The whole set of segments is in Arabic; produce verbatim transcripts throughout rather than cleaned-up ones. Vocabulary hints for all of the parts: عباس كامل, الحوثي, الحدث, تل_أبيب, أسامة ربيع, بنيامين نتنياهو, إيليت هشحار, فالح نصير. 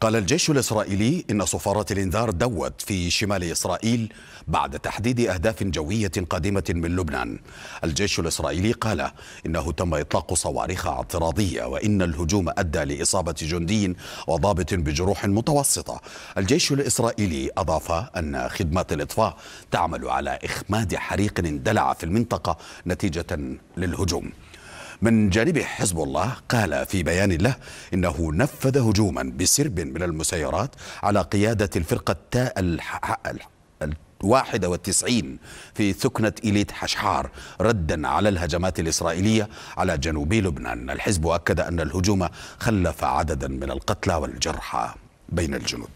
قال الجيش الإسرائيلي إن صفارة الإنذار دوت في شمال إسرائيل بعد تحديد أهداف جوية قادمة من لبنان. الجيش الإسرائيلي قال إنه تم إطلاق صواريخ اعتراضية وإن الهجوم أدى لإصابة جندي وضابط بجروح متوسطة. الجيش الإسرائيلي أضاف أن خدمات الإطفاء تعمل على إخماد حريق اندلع في المنطقة نتيجة للهجوم. من جانبه حزب الله قال في بيان له إنه نفذ هجوما بسرب من المسيرات على قيادة الفرقة الواحد والتسعين في ثكنة إيليت هشحار ردا على الهجمات الإسرائيلية على جنوبي لبنان. الحزب أكد أن الهجوم خلف عددا من القتلى والجرحى بين الجنود.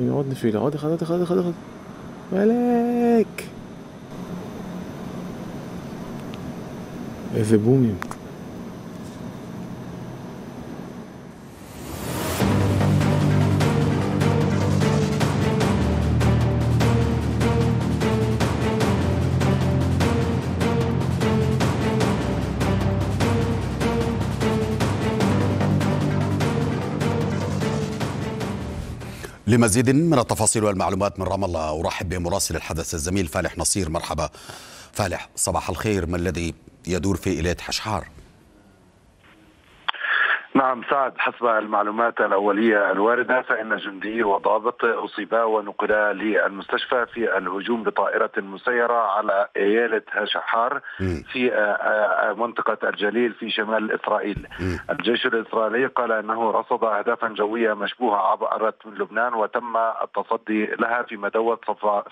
يقعد نفيله، اقعد اقعد اقعد اقعد ملاك. ايه بومي. لمزيد من التفاصيل والمعلومات من رام الله أرحب بمراسل الحدث الزميل فالح نصير. مرحبا فالح، صباح الخير. ما الذي يدور في إيليت هشحار؟ نعم سعد، حسب المعلومات الأولية الواردة فإن جندي وضابط أصيبا ونقلا للمستشفى في الهجوم بطائرة مسيرة على إيليت هشحار في منطقة الجليل في شمال إسرائيل. الجيش الإسرائيلي قال أنه رصد أهدافا جوية مشبوهة عبرت من لبنان وتم التصدي لها في مدوة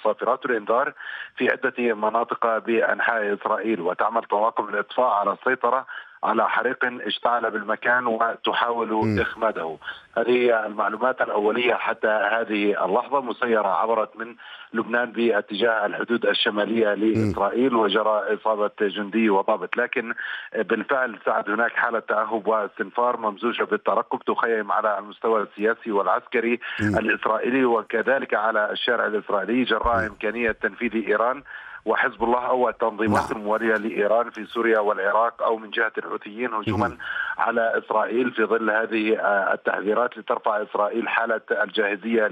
صافرات الإنذار في عدة مناطق بأنحاء إسرائيل، وتعمل طواقم الإطفاء على السيطرة على حريق اشتعل بالمكان وتحاول إخماده. هذه المعلومات الأولية حتى هذه اللحظة. مسيرة عبرت من لبنان باتجاه الحدود الشمالية لإسرائيل وجرى إصابة جندي وضابط، لكن بالفعل سعد هناك حالة تأهب واستنفار ممزوجة بالترقب تخيم على المستوى السياسي والعسكري الإسرائيلي وكذلك على الشارع الإسرائيلي جراء إمكانية تنفيذ إيران وحزب الله أو التنظيمات الموالية لإيران في سوريا والعراق أو من جهة الحوثيين هجوما على إسرائيل في ظل هذه التحذيرات لترفع إسرائيل حالة الجاهزية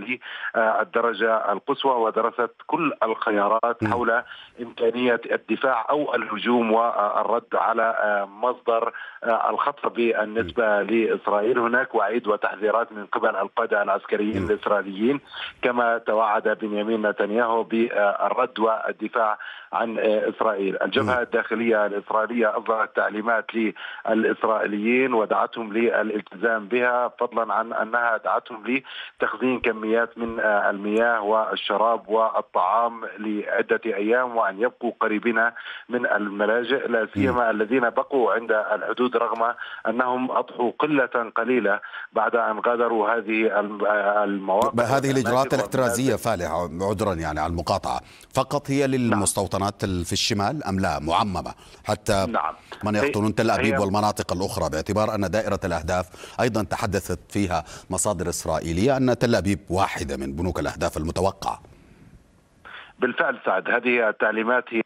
للدرجة القصوى ودرست كل الخيارات حول إمكانية الدفاع أو الهجوم والرد على مصدر الخطر بالنسبة لإسرائيل. هناك وعيد وتحذيرات من قبل القادة العسكريين الإسرائيليين كما توعد بنيامين نتنياهو بالرد والدفاع عن إسرائيل. الجبهة الداخلية الإسرائيلية أصدرت تعليمات للإسرائيليين ودعتهم للالتزام بها فضلا عن أنها دعتهم لتخزين كميات من المياه والشراب والطعام لعدة أيام وأن يبقوا قريبين من الملاجئ لا سيما الذين بقوا عند الحدود رغم أنهم أضحوا قلة قليلة بعد أن غادروا هذه المواقع. هذه الإجراءات الاحترازية فالح، عذرا يعني على المقاطعة، فقط هي لل المستوطنات في الشمال أم لا معممة حتى نعم. من يقطنون تل أبيب والمناطق الأخرى باعتبار أن دائرة الأهداف أيضا تحدثت فيها مصادر إسرائيلية أن تل أبيب واحدة من بنوك الأهداف المتوقعة؟ بالفعل سعد، هذه التعليمات هي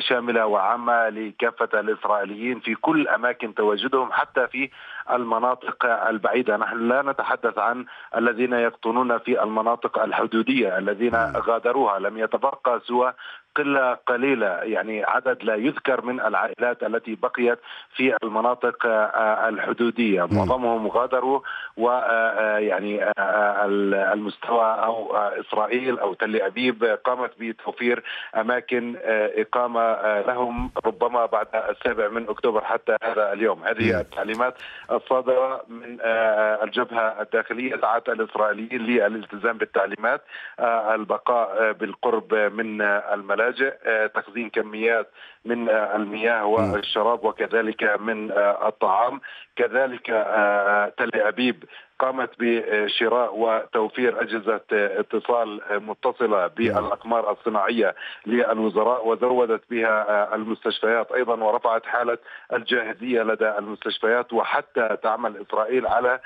شاملة وعامة لكافة الإسرائيليين في كل أماكن تواجدهم حتى في المناطق البعيدة. نحن لا نتحدث عن الذين يقطنون في المناطق الحدودية الذين غادروها، لم يتبقى سوى قلة قليلة يعني عدد لا يذكر من العائلات التي بقيت في المناطق الحدودية. معظمهم غادروا ويعني المستوى أو إسرائيل أو تل أبيب قامت بتوفير أماكن إقامة لهم ربما بعد السابع من أكتوبر حتى هذا اليوم. هذه التعليمات الصادرة من الجبهة الداخلية دعت الإسرائيليين للالتزام بالتعليمات، البقاء بالقرب من الملاجئ، تخزين كميات من المياه والشراب وكذلك من الطعام. كذلك تل أبيب قامت بشراء وتوفير أجهزة اتصال متصلة بالأقمار الصناعية للوزراء وزودت بها المستشفيات أيضا ورفعت حالة الجاهزية لدى المستشفيات، وحتى تعمل إسرائيل على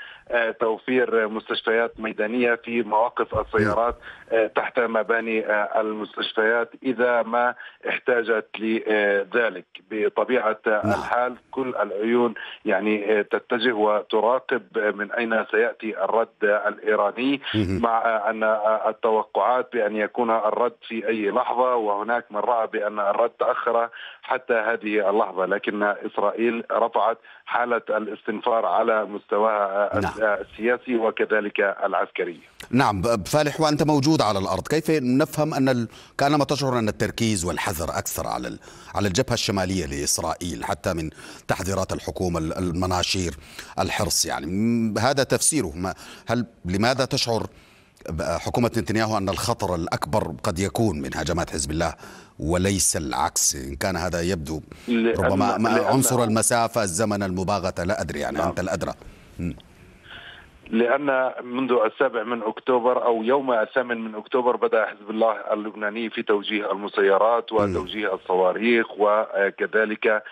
توفير مستشفيات ميدانية في مواقف السيارات تحت مباني المستشفيات إذا ما احتاجت لذلك. بطبيعة الحال كل العيون يعني تتجه وتراقب من أين سيأتي الرد الإيراني، مع أن التوقعات بأن يكون الرد في أي لحظة، وهناك من رأى بأن الرد تأخر حتى هذه اللحظة، لكن إسرائيل رفعت حالة الاستنفار على مستواها السياسي وكذلك العسكري. نعم فالح، وأنت موجود على الأرض، كيف نفهم أن ال... كأنما تشعر أن التركيز والحذر أكثر على ال... على الجبهة الشمالية لإسرائيل حتى من تحذيرات الحكومة، المناشير، الحرص، يعني هذا تفسيره. هل لماذا تشعر حكومة نتنياهو أن الخطر الأكبر قد يكون من هجمات حزب الله وليس العكس؟ إن كان هذا يبدو ربما لأن عنصر لأن المسافة، الزمن، المباغتة، لا أدري، يعني أنت الأدرى. لأن منذ السابع من أكتوبر أو يوم الثامن من أكتوبر بدأ حزب الله اللبناني في توجيه المسيرات وتوجيه الصواريخ وكذلك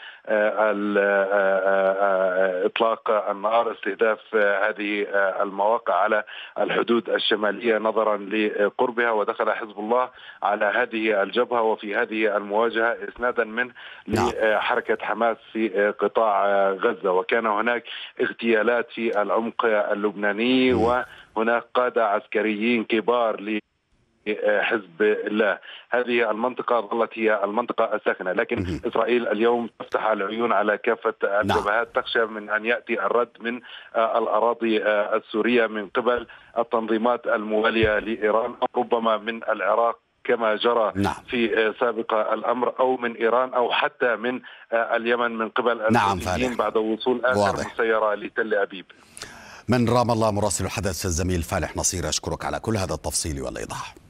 إطلاق النار، استهداف هذه المواقع على الحدود الشمالية نظرا لقربها، ودخل حزب الله على هذه الجبهة وفي هذه المواجهة إسنادا منه لحركة حماس في قطاع غزة، وكان هناك اغتيالات في العمق اللبناني وهناك قادة عسكريين كبار ل حزب الله. هذه المنطقة ظلت هي المنطقة الساخنة، لكن إسرائيل اليوم تفتح العيون على كافة الجبهات، تخشى من أن يأتي الرد من الأراضي السورية من قبل التنظيمات الموالية لإيران، ربما من العراق كما جرى نعم. في سابق الأمر، أو من إيران أو حتى من اليمن من قبل الحوثيين نعم بعد وصول آخر مسيرة لتل أبيب. من رام الله، مراسل الحدث الزميل فالح نصير، أشكرك على كل هذا التفصيل والإيضاح.